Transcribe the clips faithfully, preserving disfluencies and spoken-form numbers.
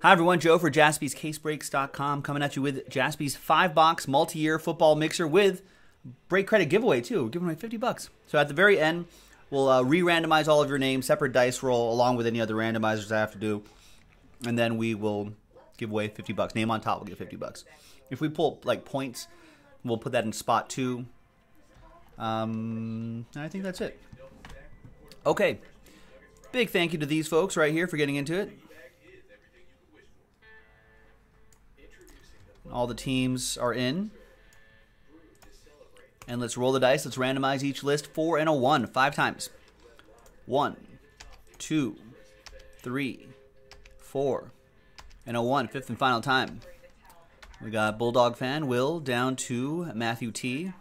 Hi everyone, Joe for Jaspy's Case Breaks dot com coming at you with Jaspy's five box multi-year football mixer with break credit giveaway too, giving away fifty bucks. So at the very end, we'll uh, re-randomize all of your names, separate dice roll along with any other randomizers I have to do, and then we will give away fifty bucks. Name on top will get fifty bucks. If we pull like points, we'll put that in spot two. Um, and I think that's it. Okay, big thank you to these folks right here for getting into it. All the teams are in. And let's roll the dice. Let's randomize each list. Four and a one. Five times. One, two, three, four, and a one. Fifth and final time. We got Bulldog Fan, Will, down to Matthew T.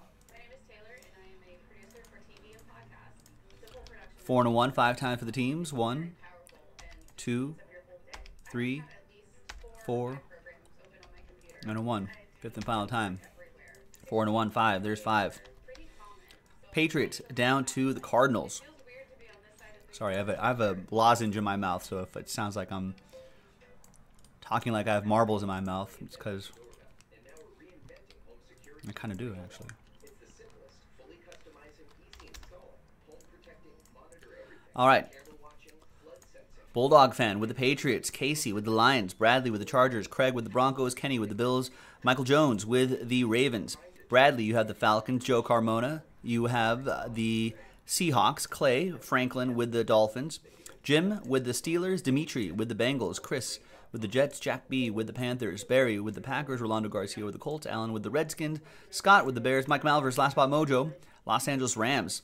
Four and a one. Five times for the teams. One, two, three, four, and a one. Fifth and final time. Four and a one. Five. There's five. Patriots down to the Cardinals. Sorry, I have a, I have a lozenge in my mouth, so if it sounds like I'm talking like I have marbles in my mouth, it's because I kind of do, actually. All right. Bulldog Fan with the Patriots, Casey with the Lions, Bradley with the Chargers, Craig with the Broncos, Kenny with the Bills, Michael Jones with the Ravens. Bradley, you have the Falcons, Joe Carmona, you have the Seahawks, Clay, Franklin with the Dolphins, Jim with the Steelers, Dimitri with the Bengals, Chris with the Jets, Jack B with the Panthers, Barry with the Packers, Rolando Garcia with the Colts, Allen with the Redskins, Scott with the Bears, Mike Malvers, Last Spot Mojo, Los Angeles Rams.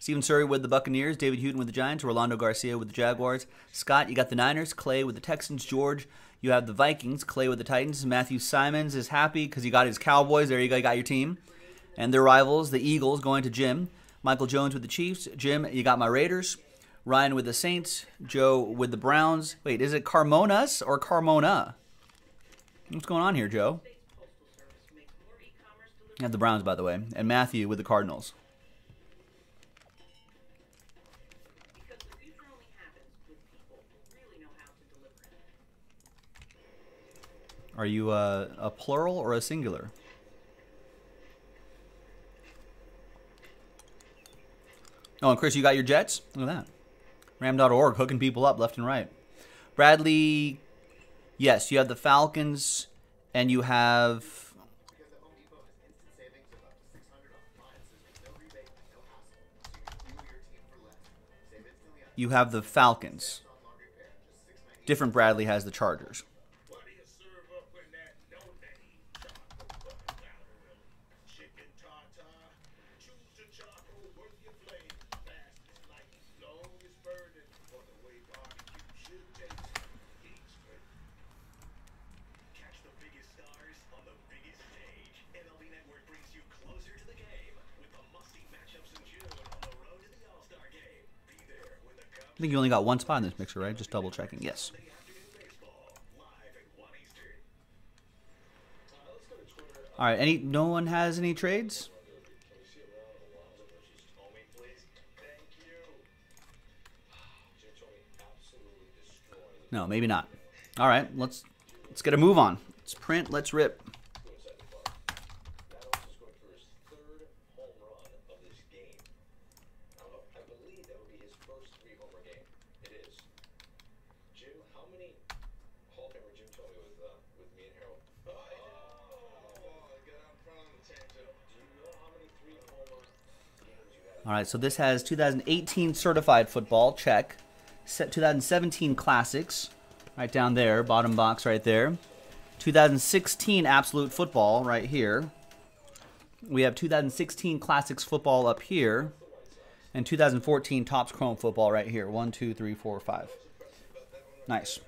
Stephen Surrey with the Buccaneers, David Hewton with the Giants, Rolando Garcia with the Jaguars, Scott, you got the Niners, Clay with the Texans, George, you have the Vikings, Clay with the Titans, Matthew Simons is happy because he got his Cowboys, there you go, you got your team, and their rivals, the Eagles, going to Jim, Michael Jones with the Chiefs, Jim, you got my Raiders, Ryan with the Saints, Joe with the Browns, wait, is it Carmonas or Carmona? What's going on here, Joe? You have the Browns, by the way, and Matthew with the Cardinals. Are you a, a plural or a singular? Oh, and Chris, you got your Jets? Look at that. Ram dot org hooking people up left and right. Bradley, yes, you have the Falcons, and you have... You have the Falcons. Different Bradley has the Chargers. I think you only got one spot in this mixer, right? Just double checking. Yes. All right. Any? No one has any trades? No, maybe not. All right. Let's let's get a move on. Let's print. Let's rip. All right, so this has two thousand eighteen certified football, check. Set two thousand seventeen classics, right down there, bottom box right there. two thousand sixteen absolute football right here. We have two thousand sixteen classics football up here. And two thousand fourteen Topps Chrome football right here. One, two, three, four, five. Nice.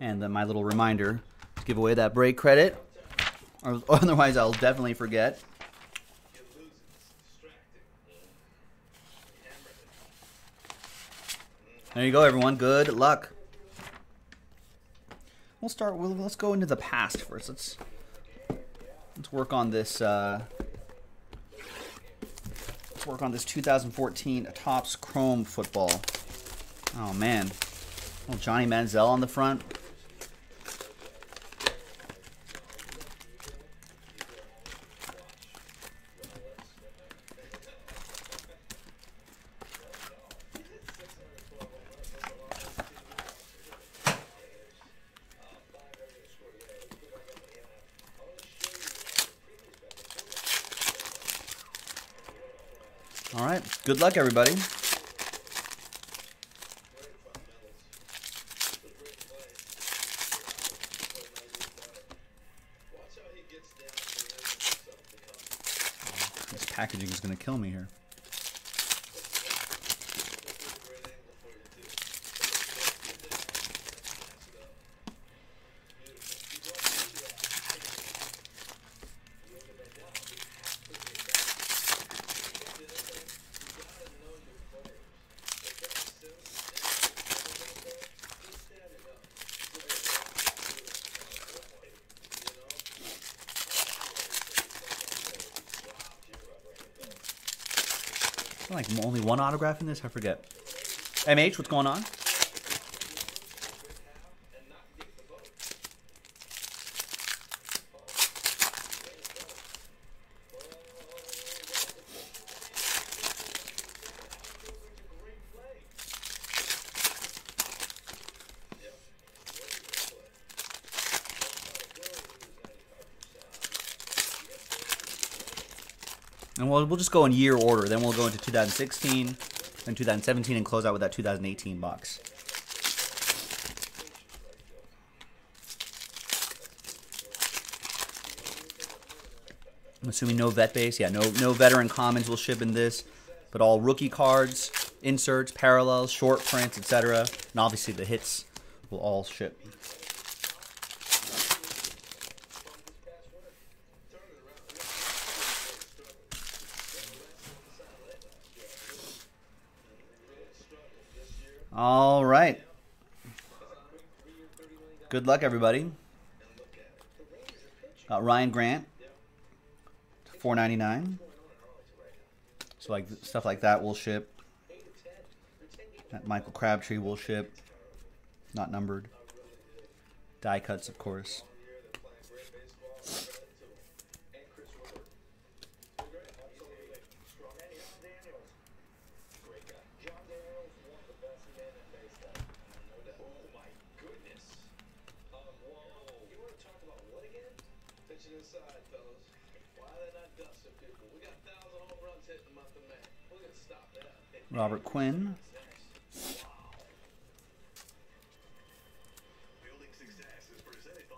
And then my little reminder to give away that break credit. Or otherwise, I'll definitely forget. There you go, everyone. Good luck. We'll start. We'll, let's go into the past first. Let's let's work on this. Uh, let's work on this two thousand fourteen Topps Chrome football. Oh man, little Johnny Manziel on the front. All right. Good luck, everybody. This packaging is going to kill me here. Like only one autograph in this? I forget. M H, what's going on? And we'll, we'll just go in year order. Then we'll go into two thousand sixteen and two thousand seventeen and close out with that two thousand eighteen box. I'm assuming no vet base. Yeah, no, no veteran commons will ship in this, but all rookie cards, inserts, parallels, short prints, et cetera. And obviously the hits will all ship. All right. Good luck, everybody. Uh, Ryan Grant, four ninety-nine. So like stuff like that will ship. That Michael Crabtree will ship. Not numbered. Die cuts, of course. Robert Quinn. Building success is presented by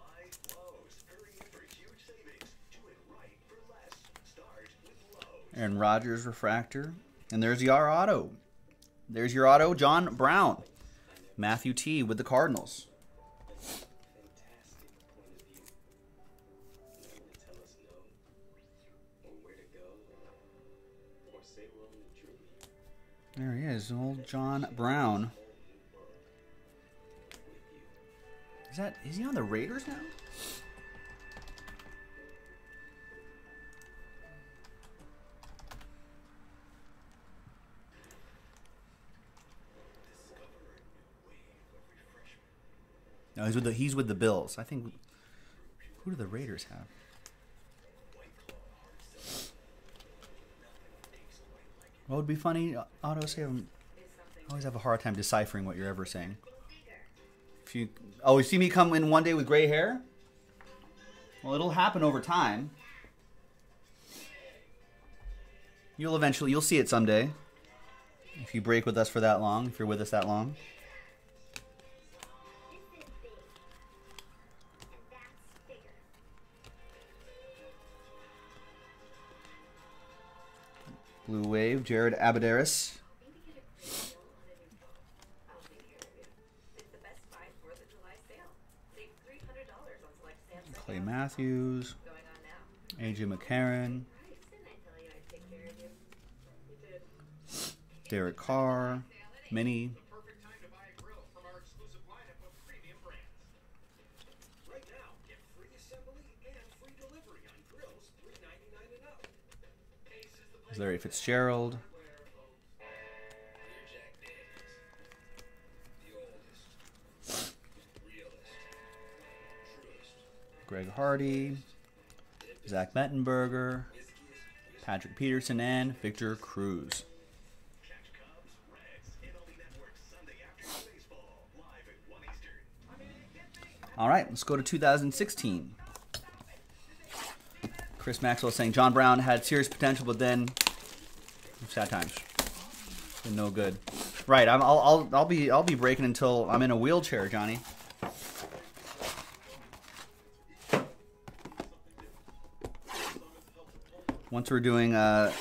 Lowe's. Hurry in for huge savings. Do it right for less. Start with Lowe's. Aaron Rodgers refractor. And there's your Otto. There's your Otto, John Brown. Matthew T with the Cardinals. There he is, old John Brown. Is that, is he on the Raiders now? No, he's with the he's with the Bills. I think. Who do the Raiders have? What would be funny, Otto, say, I always have a hard time deciphering what you're ever saying. If you, oh, you see me come in one day with gray hair? Well, it'll happen over time. You'll eventually, you'll see it someday. If you break with us for that long, if you're with us that long. Blue Wave, Jared Abadaris. Clay Matthews. A J McCarron. Derek Carr. Mini. Larry Fitzgerald. Greg Hardy. Zach Mettenberger. Patrick Peterson and Victor Cruz. All right, let's go to two thousand sixteen. Chris Maxwell saying John Brown had serious potential, but then sad times. Been no good. Right, I'm, I'll I'll I'll be I'll be breaking until I'm in a wheelchair, Johnny. Once we're doing, uh,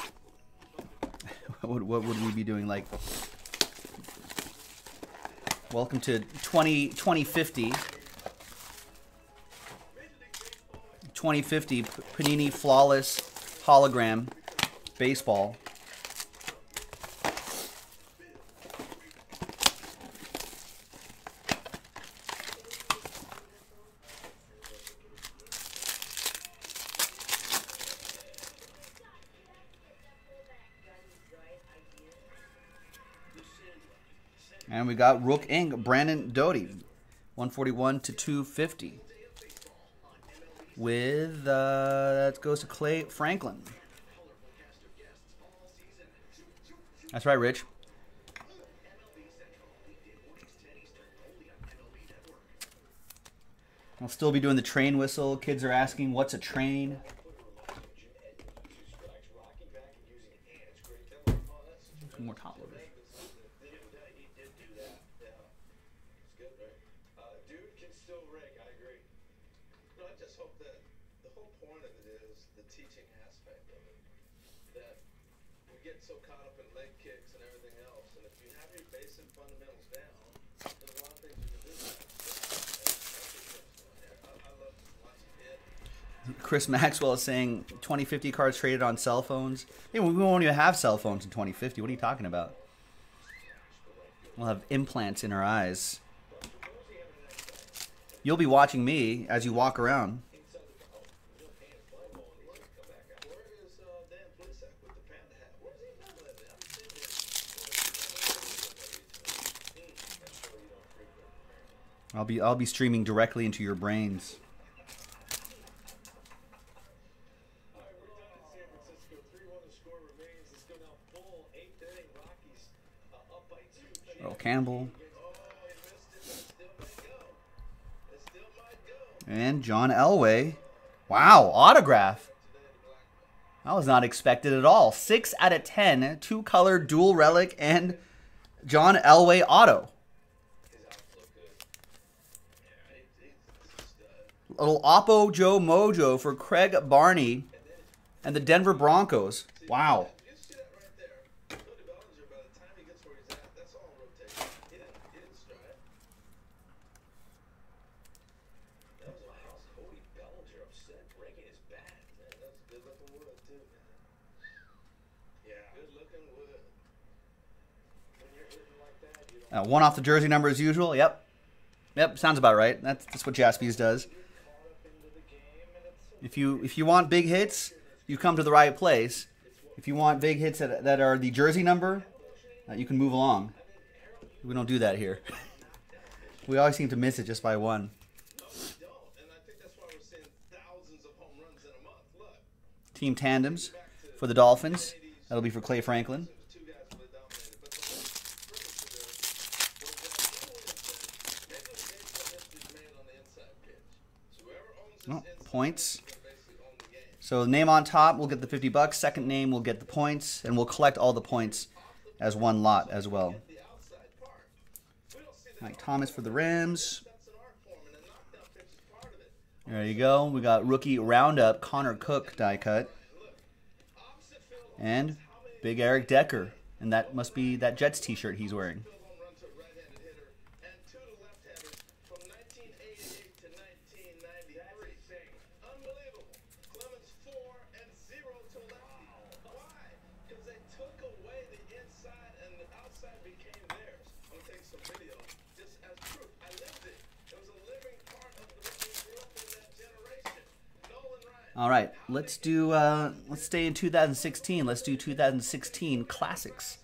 what would, what would we be doing? Like, welcome to twenty, twenty fifty. twenty fifty Panini Flawless Hologram Baseball. And we got Rook Incorporated. Brandon Doty, one forty-one to two fifty. With, uh, that goes to Clay Franklin. That's right, Rich. I'll still be doing the train whistle. Kids are asking, what's a train? Some more top loaders. So caught up in leg kicks and everything else, and if you have your basic fundamentals down, there's a lot of things you can do. I love watching it. Chris Maxwell is saying twenty fifty cards traded on cell phones. Hey, we won't even have cell phones in twenty fifty. What are you talking about? We'll have implants in our eyes. You'll be watching me as you walk around. I'll be I'll be streaming directly into your brains. Oh, Campbell. And John Elway. Wow, autograph. I was not expected at all. six out of ten, two color dual relic and John Elway auto. A little Oppo Joe Mojo for Craig Barney and the Denver Broncos. Wow. Uh, one off the jersey number as usual. Yep. Yep, sounds about right. That's, that's what Jaspy's does. If you if you want big hits, you come to the right place. If you want big hits that, that are the jersey number, uh, you can move along. We don't do that here. We always seem to miss it just by one. No, we don't. And I think that's why we're seeing thousands of home runs in a month. Look. Team tandems for the Dolphins. That'll be for Clay Franklin. Oh, points. So the name on top, we'll get the fifty bucks. Second name, we'll get the points, and we'll collect all the points as one lot as well. Mike Thomas for the Rams. There you go. We got rookie roundup, Connor Cook die cut, and Big Eric Decker, and that must be that Jets T-shirt he's wearing. All right, let's do. Uh, let's stay in two thousand sixteen. Let's do two thousand sixteen classics.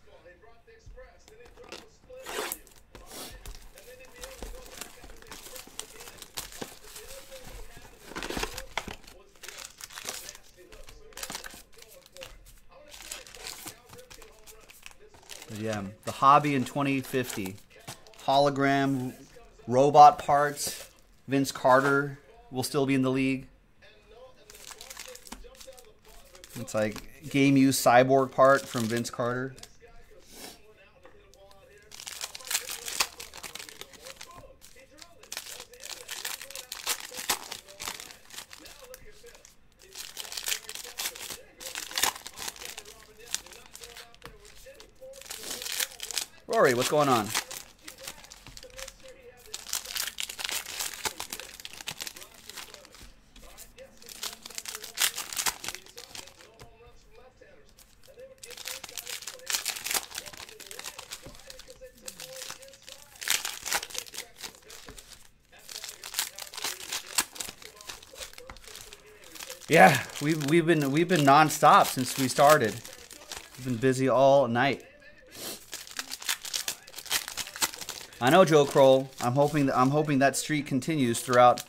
Yeah, the hobby in twenty fifty. Hologram, robot parts. Vince Carter will still be in the league. It's like game used cyborg part from Vince Carter. Rory, what's going on? Yeah, we've we've been we've been nonstop since we started. We've been busy all night. I know, Joe Kroll. I'm hoping that I'm hoping that streak continues throughout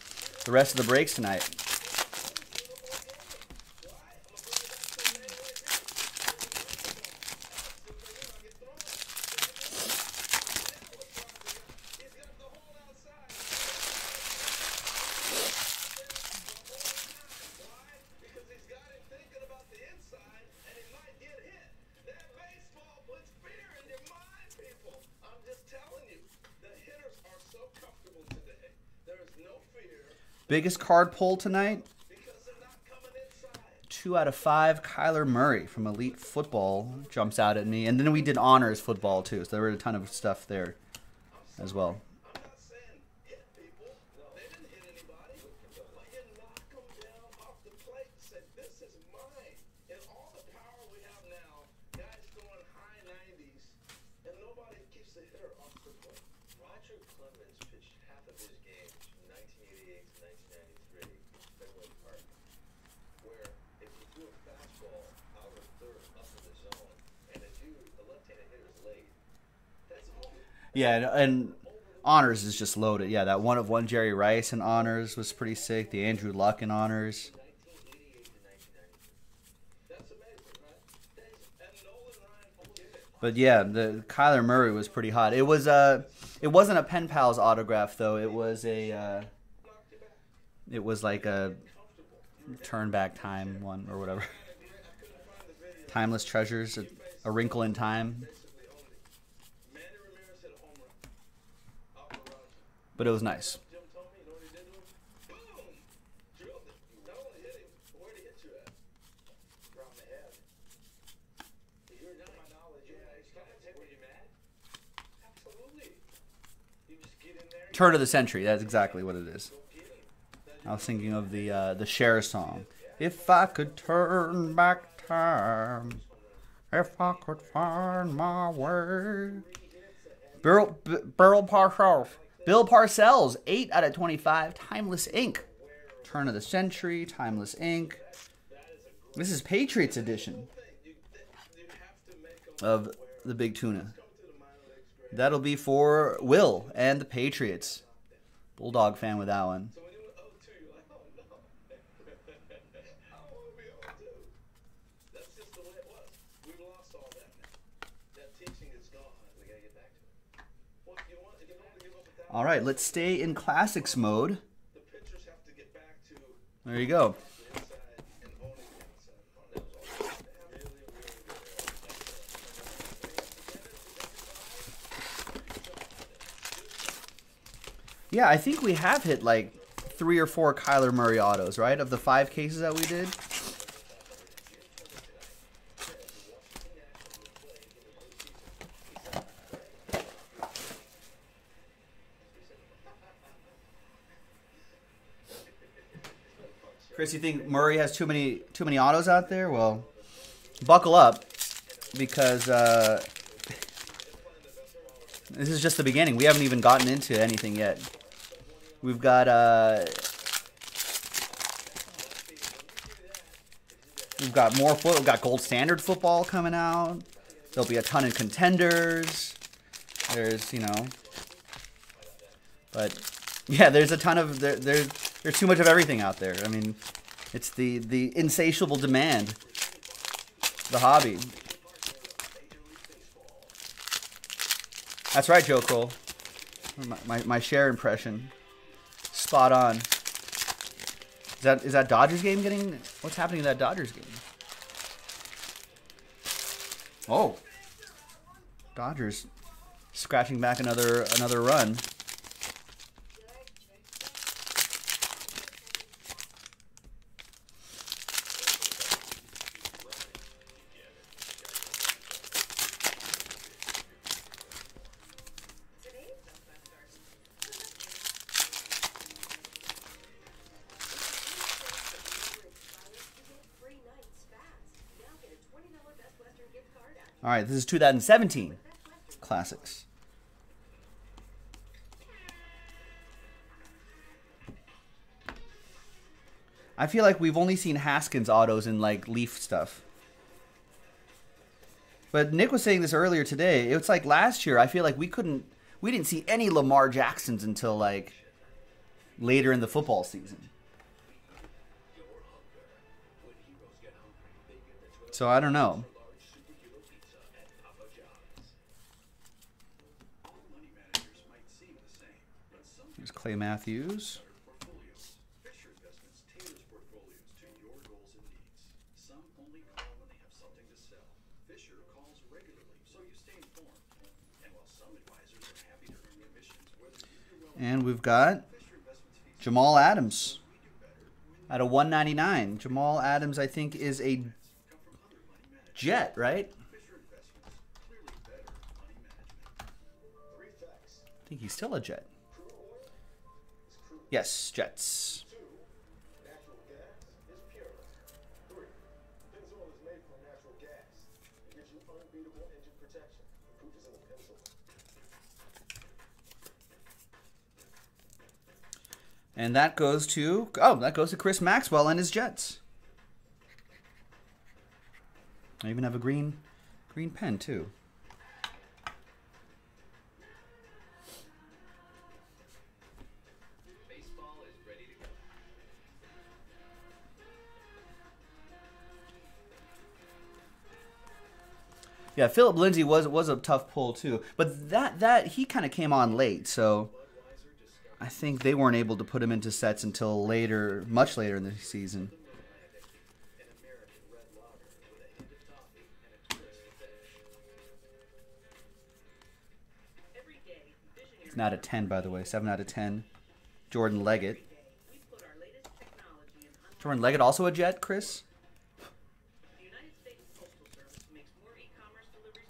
the rest of the breaks tonight. Biggest card pull tonight, two out of five, Kyler Murray from Elite Football jumps out at me. And then we did Honors Football too, so there were a ton of stuff there as well. Yeah, and Honors is just loaded. Yeah, that one of one Jerry Rice in Honors was pretty sick. The Andrew Luck in Honors. But yeah, the Kyler Murray was pretty hot. It was a, it wasn't a Pen Pals autograph though. It was a, uh, it was like a turn back time one or whatever. Timeless Treasures, a, a Wrinkle in Time. But it was nice. Turn of the century. That's exactly what it is. I was thinking of the uh, the Cher song. If I could turn back time, if I could find my way. Burl, Burl Parshall. Bill Parcells, eight out of twenty-five, Timeless Incorporated. Turn of the Century, Timeless Incorporated. This is Patriots edition of the Big Tuna. That'll be for Will and the Patriots. Bulldog fan with that one. All right, let's stay in classics mode. There you go. Yeah, I think we have hit like three or four Kyler Murray autos, right? Of the five cases that we did. Chris, you think Murray has too many too many autos out there? Well, buckle up, because uh, this is just the beginning. We haven't even gotten into anything yet. We've got uh, we've got more foot. We've got Gold Standard football coming out. There'll be a ton of contenders. There's you know, but yeah, there's a ton of there. There's There's too much of everything out there. I mean, it's the, the insatiable demand, the hobby. That's right, Joe Kroll. My, my, my Cher impression. Spot on. Is that, is that Dodgers game getting... What's happening in that Dodgers game? Oh. Dodgers scratching back another another run. All right, this is two thousand seventeen Classics. I feel like we've only seen Haskins autos in like Leaf stuff. But Nick was saying this earlier today. It's like last year, I feel like we couldn't, we didn't see any Lamar Jacksons until like later in the football season. So I don't know. Here's Clay Matthews. And we've got Jamal Adams at a one ninety-nine. Jamal Adams, I think, is a Jet, right? I think he's still a Jet. Yes, Jets. And that goes to, oh, that goes to Chris Maxwell and his Jets. I even have a green green pen too. Yeah, Philip Lindsay was was a tough pull too, but that that he kind of came on late, so I think they weren't able to put him into sets until later, much later in the season. It's not a ten, by the way. seven out of ten. Jordan Leggett. Jordan Leggett also a Jet, Chris?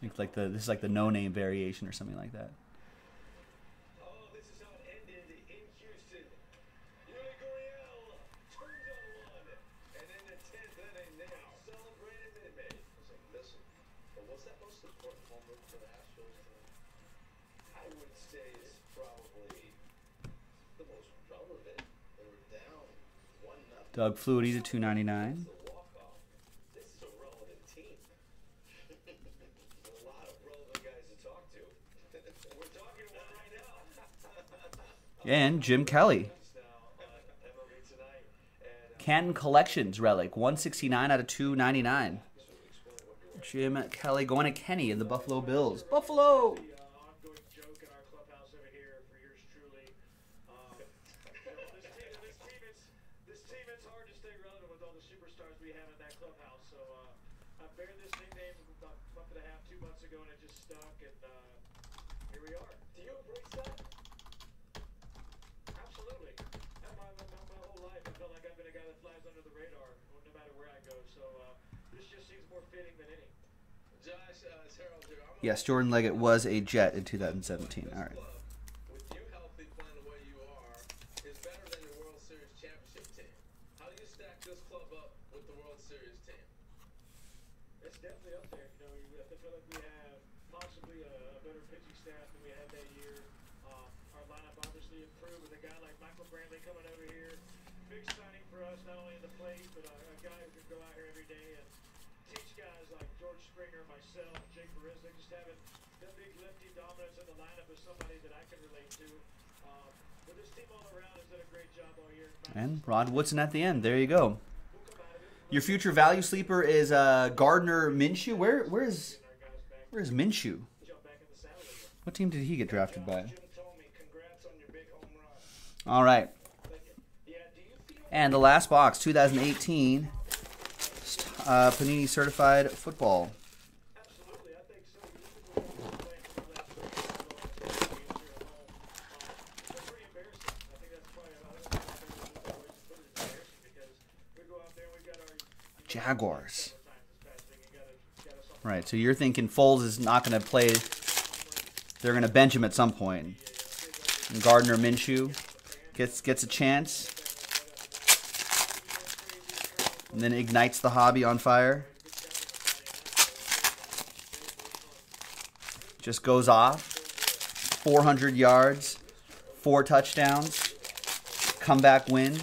I think like the this is like the no name variation or something like that. Oh, this is how it ended in Houston. And in the tenth inning now celebrated midday. Listen, but what's that most important moment for the Astros? I would say it's probably the most relevant. They were down one nothing. Doug Flutie to two ninety nine. And Jim Kelly. Canton Collections relic, one sixty-nine out of two ninety-nine. Jim Kelly going to Kenny in the Buffalo Bills. Buffalo! Yes, Jordan Leggett was a Jet in two thousand seventeen. All right. With you healthy playing the way you are is better than the World Series championship team. How do you stack this club up with the World Series team? It's definitely up there. You know, I feel like we have possibly a better pitching staff than we had that year. Uh, our lineup obviously improved with a guy like Michael Crabtree coming over here. Big signing for us, not only in the plate, but a, a guy who could go out here every day and teach guys like George Springer, myself, Jake Barisnik, just having the big lefty dominance in the lineup is somebody that I can relate to. Um, but this team all around has done a great job all year. And Rod Woodson at the end. There you go. Your future value sleeper is uh, Gardner Minshew. Where where is where is Minshew? What team did he get drafted by? All right. And the last box, two thousand eighteen. Uh, Panini certified football. Absolutely. Jaguars. Right, so you're thinking Foles is not going to play. They're going to bench him at some point. And Gardner Minshew gets gets a chance. And then ignites the hobby on fire. Just goes off. four hundred yards, four touchdowns, comeback win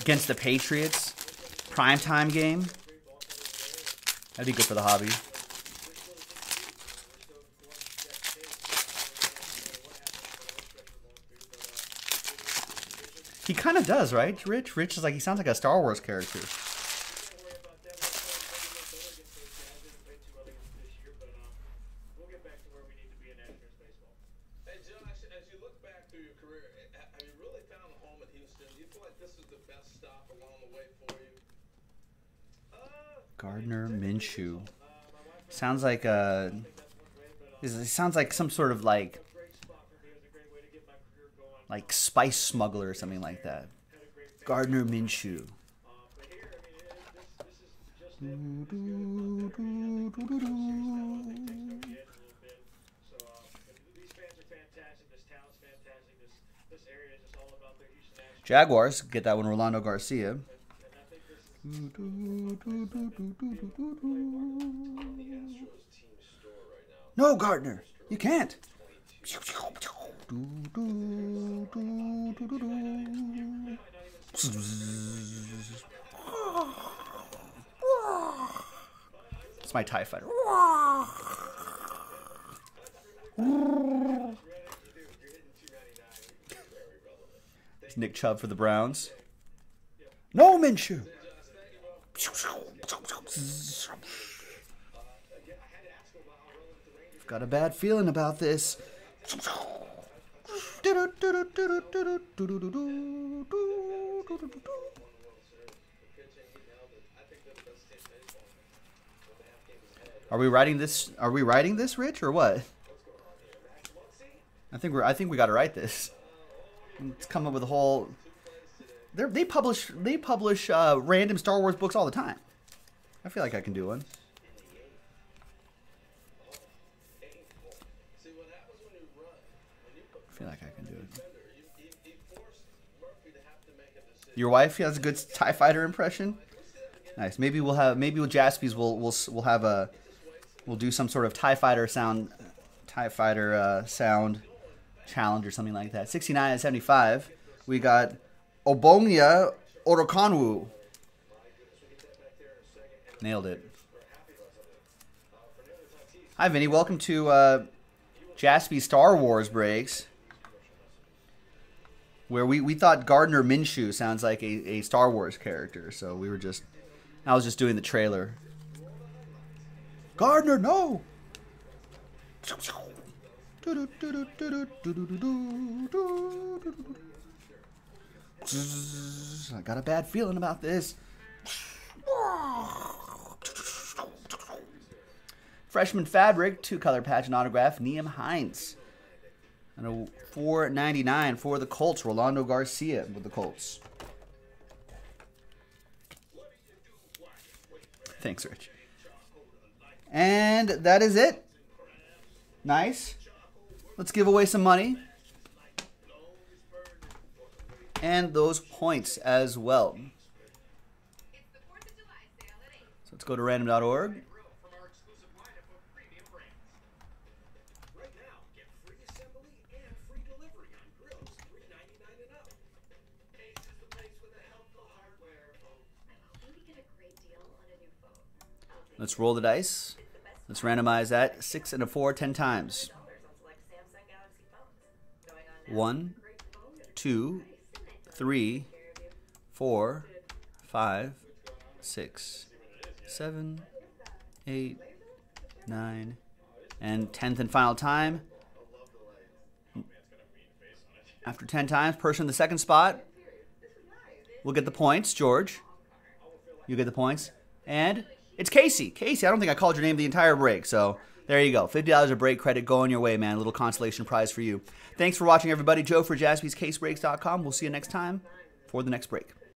against the Patriots, primetime game. That'd be good for the hobby. He kind of does, right, Rich? Rich is like, he sounds like a Star Wars character. Gardner Minshew sounds like a. It sounds like some sort of like, like spice smuggler or something like that. Gardner Minshew. Jaguars get that one. Rolando Garcia. Do, do, do, do, do, do, do, do. No, Gardner, you can't. Do, do, do, do, do, do. It's my TIE fighter. It's Nick Chubb for the Browns. No, Minshew. I've got a bad feeling about this. Are we writing this? Are we writing this, Rich, or what? I think we're. I think we got to write this. Let's come up with a whole. They're, they publish they publish uh, random Star Wars books all the time. I feel like I can do one. I feel like I can do it. Your wife has a good TIE fighter impression. Nice. Maybe we'll have maybe with Jaspy's we'll we'll we'll have a we'll do some sort of TIE fighter sound TIE fighter uh, sound challenge or something like that. sixty-nine and seventy-five. We got. Obonia Orokonwu. Nailed it. Hi, Vinny. Welcome to uh, Jaspy's Star Wars Breaks, where we, we thought Gardner Minshew sounds like a, a Star Wars character, so we were just... I was just doing the trailer. Gardner, no! I got a bad feeling about this. Freshman Fabric, two-color patch and autograph, Neam Hines. And a four ninety-nine for the Colts, Rolando Garcia with the Colts. Thanks, Rich. And that is it. Nice. Let's give away some money. And those points as well. So let's go to random dot org. Let's roll the dice. Let's randomize that. Six and a four, ten times. One, two, Three, four, five, six, seven, eight, nine, and tenth and final time. After ten times, person in the second spot will get the points. George, you get the points. And it's Casey. Casey, I don't think I called your name the entire break, so there you go. fifty dollars a break credit going your way, man. A little consolation prize for you. Thanks for watching, everybody. Joe for Jaspys Case Breaks dot com. We'll see you next time. for the next break.